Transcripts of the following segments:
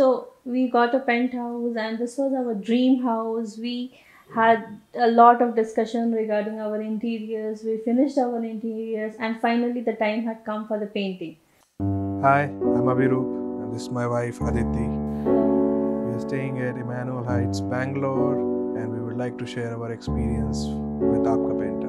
So we got a penthouse and this was our dream house. We had a lot of discussion regarding our interiors. We finished our interiors and finally the time had come for the painting. Hi, I'm Abhirup and this is my wife Aditi. We are staying at Emmanuel Heights, Bangalore, and we would like to share our experience with AapkaPainter.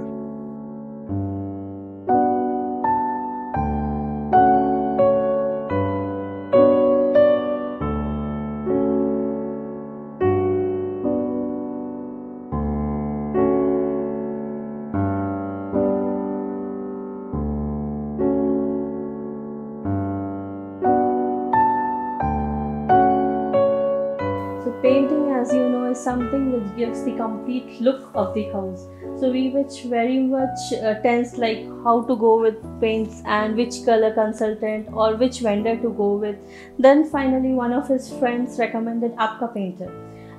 Painting, as you know, is something which gives the complete look of the house. So we were very much tense, like how to go with paints and which color consultant or which vendor to go with. Then finally one of his friends recommended AapkaPainter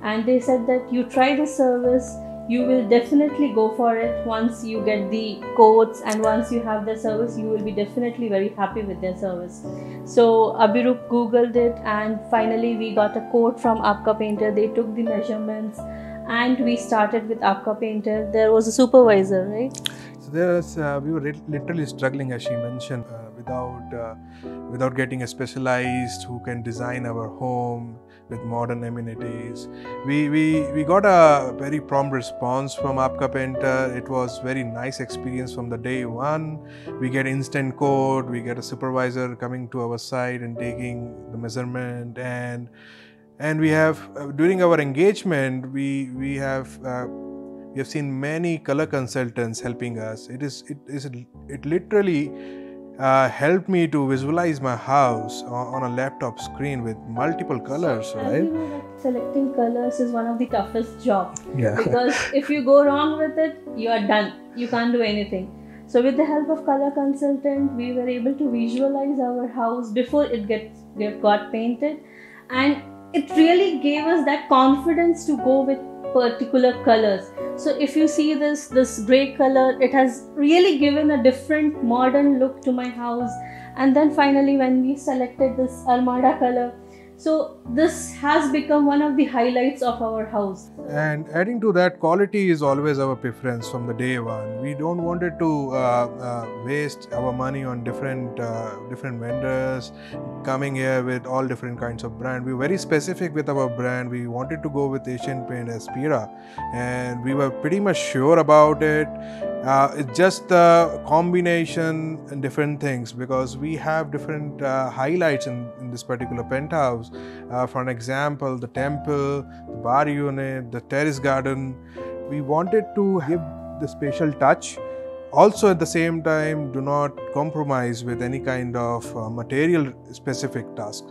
and they said that you try the service, you will definitely go for it. Once you get the quotes and once you have the service, you will be definitely very happy with their service. So Abhirup googled it and finally we got a quote from AapkaPainter. They took the measurements and we started with AapkaPainter. There was a supervisor, right? So we were literally struggling, as she mentioned, without getting a specialized who can design our home with modern amenities. We got a very prompt response from AapkaPainter. It was very nice experience from the day one. We get instant quote, we get a supervisor coming to our site and taking the measurement, and we have during our engagement we have seen many color consultants helping us. It literally helped me to visualize my house on a laptop screen with multiple colors, right? You know, like, selecting colors is one of the toughest jobs. Yeah. Because if you go wrong with it, you are done. You can't do anything. So with the help of color consultant, we were able to visualize our house before it got painted, and it really gave us that confidence to go with particular colors. So if you see this grey color, it has really given a different modern look to my house. And then finally when we selected this Almada color, so this has become one of the highlights of our house. And adding to that, quality is always our preference from the day one. We don't want it to waste our money on different vendors coming here with all different kinds of brand. We were very specific with our brand. We wanted to go with Asian Paint Aspira, and we were pretty much sure about it. It's just the combination and different things, because we have different highlights in this particular penthouse. For an example, the temple, the bar unit, the terrace garden. We wanted to give the special touch. Also at the same time, do not compromise with any kind of material specific task.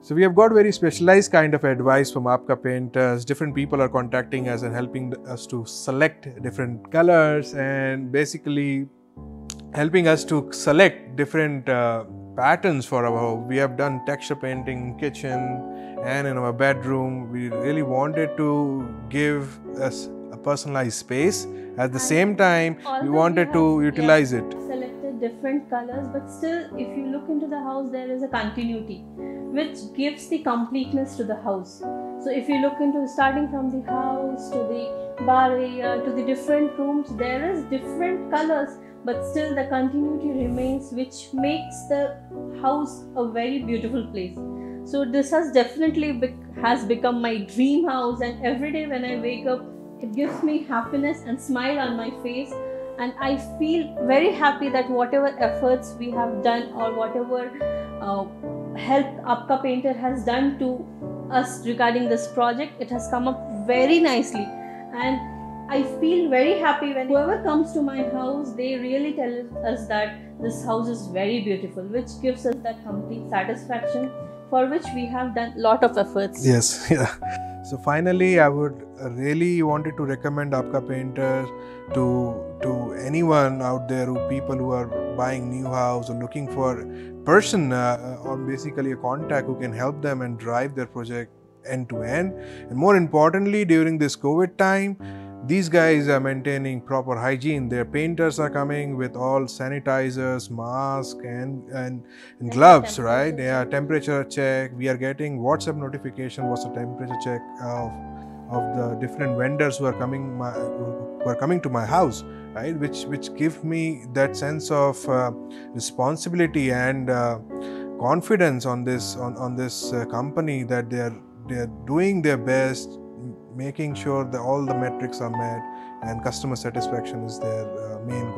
So we have got very specialized kind of advice from AapkaPainters. Different people are contacting us and helping us to select different colors, and basically helping us to select different patterns for our home. We have done texture painting in kitchen and in our bedroom. We really wanted to give us a personalized space. At the same time, we wanted to utilize it. Selected different colors, but still if you look into the house, there is a continuity, which gives the completeness to the house. So if you look into starting from the house to the bar area to the different rooms, there is different colors, but still the continuity remains, which makes the house a very beautiful place. So this has definitely become my dream house, and every day when I wake up, it gives me happiness and smile on my face. And I feel very happy that whatever efforts we have done or whatever help AapkaPainter has done to us regarding this project, it has come up very nicely. And I feel very happy when whoever comes to my house, they really tell us that this house is very beautiful, which gives us that complete satisfaction for which we have done a lot of efforts. Yes, yeah. So finally, I would really wanted to recommend AapkaPainter to anyone out there, people who are buying new house or looking for person or basically a contact who can help them and drive their project end to end. And more importantly, during this COVID time, These guys are maintaining proper hygiene. Their painters are coming with all sanitizers, masks and gloves, right? They are temperature check. We are getting WhatsApp notification what's the temperature check of the different vendors who are coming to my house, right? Which give me that sense of responsibility and confidence on this company, that they are doing their best, making sure that all the metrics are met and customer satisfaction is their main